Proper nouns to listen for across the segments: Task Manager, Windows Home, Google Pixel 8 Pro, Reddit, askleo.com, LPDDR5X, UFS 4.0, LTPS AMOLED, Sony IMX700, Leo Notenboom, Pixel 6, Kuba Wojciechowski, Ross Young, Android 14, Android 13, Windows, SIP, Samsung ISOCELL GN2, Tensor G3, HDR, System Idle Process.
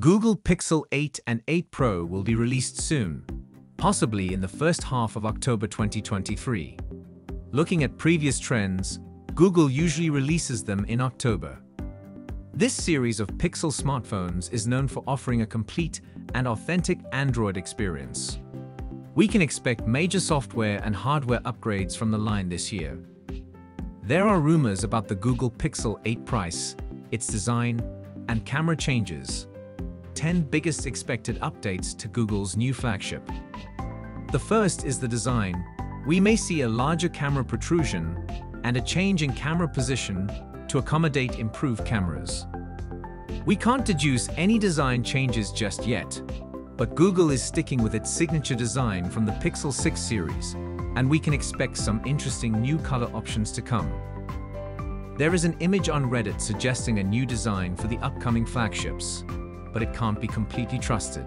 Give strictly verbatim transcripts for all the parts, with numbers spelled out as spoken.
Google Pixel eight and eight Pro will be released soon, possibly in the first half of October twenty twenty-three. Looking at previous trends, Google usually releases them in October. This series of Pixel smartphones is known for offering a complete and authentic Android experience. We can expect major software and hardware upgrades from the line this year. There are rumors about the Google Pixel eight price, its design, and camera changes. ten biggest expected updates to Google's new flagship. The first is the design. We may see a larger camera protrusion and a change in camera position to accommodate improved cameras. We can't deduce any design changes just yet, but Google is sticking with its signature design from the Pixel six series, and we can expect some interesting new color options to come. There is an image on Reddit suggesting a new design for the upcoming flagships, but it can't be completely trusted.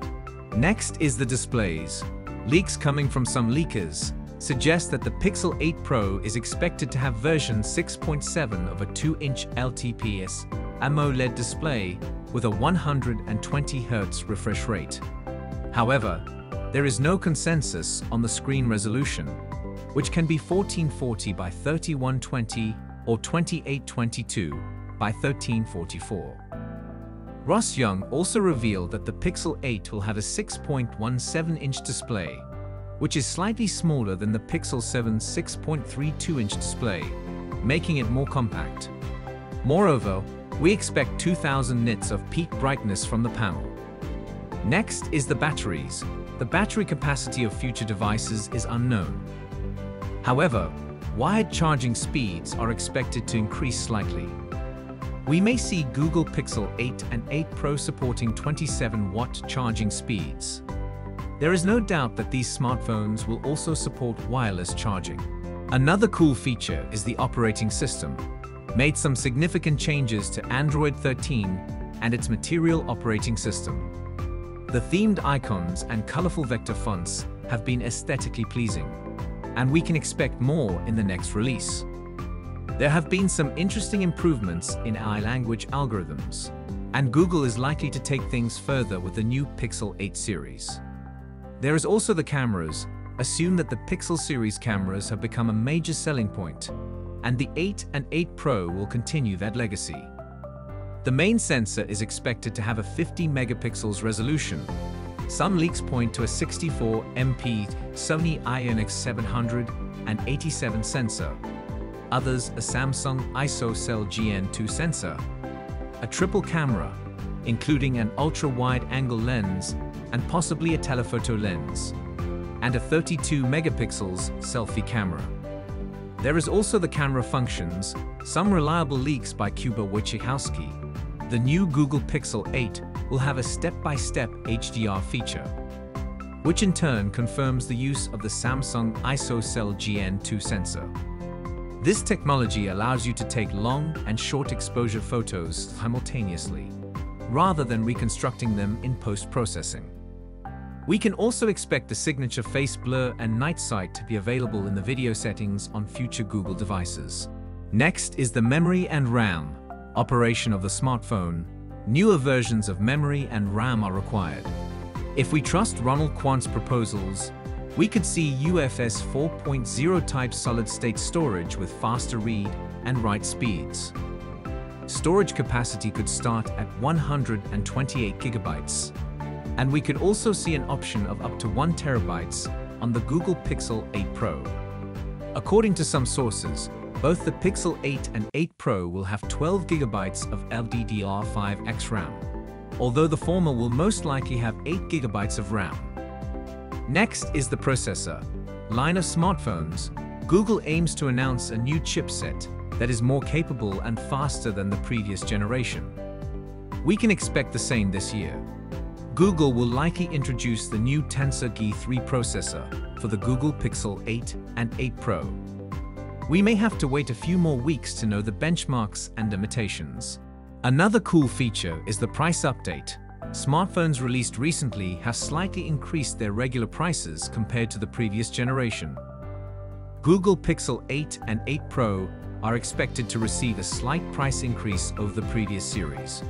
Next is the displays. Leaks coming from some leakers suggest that the Pixel eight Pro is expected to have version six point seven of a two inch L T P S AMOLED display with a one hundred twenty hertz refresh rate. However, there is no consensus on the screen resolution, which can be fourteen forty by thirty-one twenty or twenty-eight twenty-two by thirteen forty-four. Ross Young also revealed that the Pixel eight will have a six point one seven inch display, which is slightly smaller than the Pixel seven's six point three two inch display, making it more compact. Moreover, we expect two thousand nits of peak brightness from the panel. Next is the batteries. The battery capacity of future devices is unknown. However, wired charging speeds are expected to increase slightly. We may see Google Pixel eight and eight Pro supporting twenty-seven watt charging speeds. There is no doubt that these smartphones will also support wireless charging. Another cool feature is the operating system. Made some significant changes to Android thirteen and its Material operating system. The themed icons and colorful vector fonts have been aesthetically pleasing, and we can expect more in the next release. There have been some interesting improvements in A I language algorithms, and Google is likely to take things further with the new Pixel eight series. There is also the cameras. Assume that the Pixel series cameras have become a major selling point, and the eight and eight Pro will continue that legacy. The main sensor is expected to have a fifty megapixels resolution. Some leaks point to a sixty-four megapixel Sony I M X seven hundred and eighty-seven sensor. Others, a Samsung ISOCELL G N two sensor, a triple camera, including an ultra-wide-angle lens and possibly a telephoto lens, and a thirty-two megapixels selfie camera. There is also the camera functions, some reliable leaks by Kuba Wojciechowski. The new Google Pixel eight will have a step-by-step H D R feature, which in turn confirms the use of the Samsung ISOCELL G N two sensor. This technology allows you to take long and short exposure photos simultaneously, rather than reconstructing them in post-processing. We can also expect the signature face blur and night sight to be available in the video settings on future Google devices. Next is the memory and RAM. Operation of the smartphone. Newer versions of memory and RAM are required. If we trust Ronald Quant's proposals, we could see U F S four point oh type solid-state storage with faster read and write speeds. Storage capacity could start at one hundred twenty-eight gigabytes, and we could also see an option of up to one terabyte on the Google Pixel eight Pro. According to some sources, both the Pixel eight and eight Pro will have twelve gigabytes of L P D D R five X RAM, although the former will most likely have eight gigabytes of RAM. Next is the processor. Line of smartphones. Google aims to announce a new chipset that is more capable and faster than the previous generation. We can expect the same this year. Google will likely introduce the new Tensor G three processor for the Google Pixel eight and eight Pro. We may have to wait a few more weeks to know the benchmarks and limitations. Another cool feature is the price update. Smartphones released recently have slightly increased their regular prices compared to the previous generation. Google Pixel eight and eight Pro are expected to receive a slight price increase over the previous series.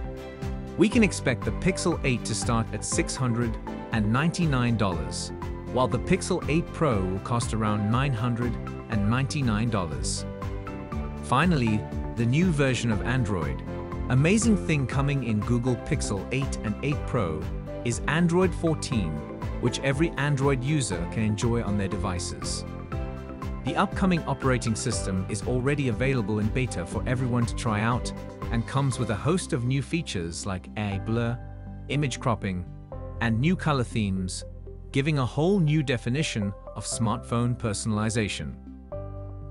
we can expect the Pixel eight to start at six hundred ninety-nine dollars, while the Pixel eight Pro will cost around nine hundred ninety-nine dollars. Finally, the new version of Android. Amazing thing coming in Google Pixel eight and eight Pro is Android fourteen, which every Android user can enjoy on their devices. The upcoming operating system is already available in beta for everyone to try out and comes with a host of new features like A I blur, image cropping, and new color themes, giving a whole new definition of smartphone personalization.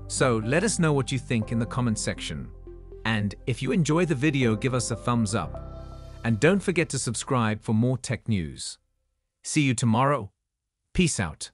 So let us know what you think in the comment section. And if you enjoy the video, give us a thumbs up. And don't forget to subscribe for more tech news. See you tomorrow. Peace out.